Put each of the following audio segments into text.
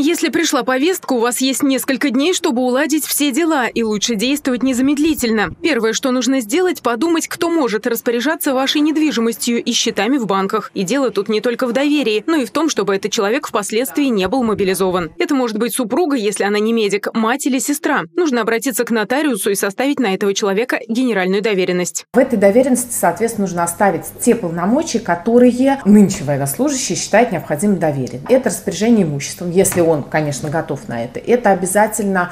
Если пришла повестка, у вас есть несколько дней, чтобы уладить все дела, и лучше действовать незамедлительно. Первое, что нужно сделать – подумать, кто может распоряжаться вашей недвижимостью и счетами в банках. И дело тут не только в доверии, но и в том, чтобы этот человек впоследствии не был мобилизован. Это может быть супруга, если она не медик, мать или сестра. Нужно обратиться к нотариусу и составить на этого человека генеральную доверенность. В этой доверенности, соответственно, нужно оставить те полномочия, которые нынче военнослужащий считает необходимым доверить. Это распоряжение имуществом, если он, конечно, готов на это. Это обязательно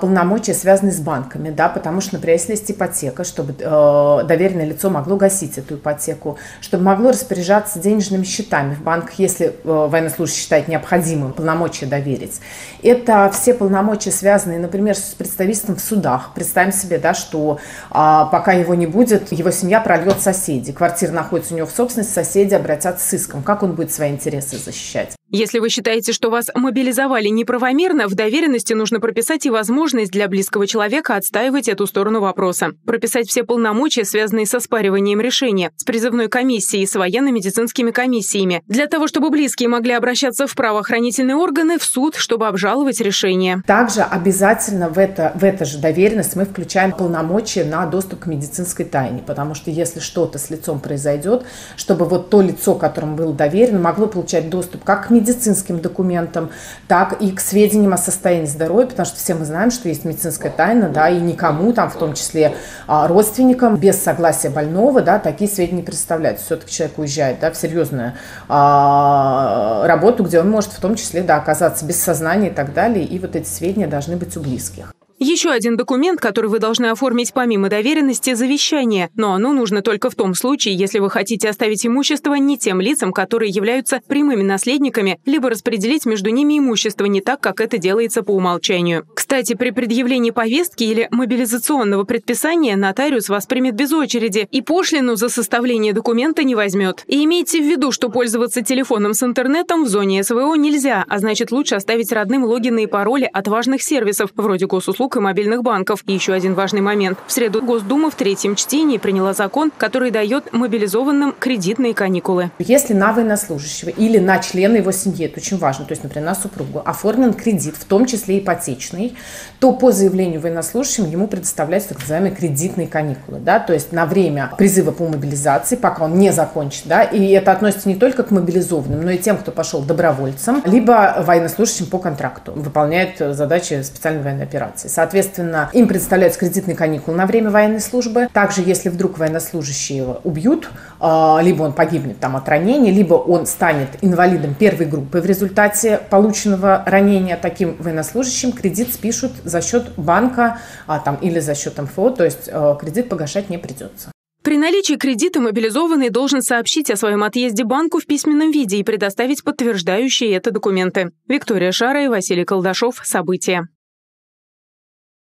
полномочия, связанные с банками, да, потому что, например, если есть ипотека, чтобы доверенное лицо могло гасить эту ипотеку, чтобы могло распоряжаться денежными счетами в банках, если военнослужащий считает необходимым полномочия доверить. Это все полномочия, связанные, например, с представительством в судах. Представим себе, да, что пока его не будет, его семья прольет соседи, квартира находится у него в собственности, соседи обратятся с иском. Как он будет свои интересы защищать? Если вы считаете, что вас мобилизовали неправомерно, в доверенности нужно прописать и возможность для близкого человека отстаивать эту сторону вопроса. Прописать все полномочия, связанные со спариванием решения, с призывной комиссией, с военно-медицинскими комиссиями. Для того, чтобы близкие могли обращаться в правоохранительные органы, в суд, чтобы обжаловать решение. Также обязательно в эту же доверенность мы включаем полномочия на доступ к медицинской тайне, потому что если что-то с лицом произойдет, чтобы вот то лицо, которому было доверено, могло получать доступ как к медицинским документам, так и к сведениям о состоянии здоровья, потому что все мы знаем, что есть медицинская тайна, да, и никому, там, в том числе родственникам, без согласия больного, да, такие сведения представляются. Все-таки человек уезжает, да, в серьезную работу, где он может в том числе, да, оказаться без сознания и так далее, и вот эти сведения должны быть у близких. Еще один документ, который вы должны оформить помимо доверенности – завещание. Но оно нужно только в том случае, если вы хотите оставить имущество не тем лицам, которые являются прямыми наследниками, либо распределить между ними имущество не так, как это делается по умолчанию. Кстати, при предъявлении повестки или мобилизационного предписания нотариус вас примет без очереди и пошлину за составление документа не возьмет. И имейте в виду, что пользоваться телефоном с интернетом в зоне СВО нельзя, а значит, лучше оставить родным логины и пароли от важных сервисов, вроде госуслуг и мобильных банков. И еще один важный момент. В среду Госдума в третьем чтении приняла закон, который дает мобилизованным кредитные каникулы. Если на военнослужащего или на члена его семьи, это очень важно, то есть, например, на супругу, оформлен кредит, в том числе ипотечный, то по заявлению военнослужащим ему предоставляются так называемые кредитные каникулы, да, то есть на время призыва по мобилизации, пока он не закончит, да, и это относится не только к мобилизованным, но и тем, кто пошел добровольцем, либо военнослужащим по контракту, выполняет задачи специальной военной операции. Соответственно, им предоставляются кредитные каникулы на время военной службы. Также, если вдруг военнослужащего убьют, либо он погибнет там от ранения, либо он станет инвалидом первой группы в результате полученного ранения, таким военнослужащим кредит спишут за счет банка там, или за счет МФО, то есть кредит погашать не придется. При наличии кредита мобилизованный должен сообщить о своем отъезде банку в письменном виде и предоставить подтверждающие это документы. Виктория Шара и Василий Колдашов. События.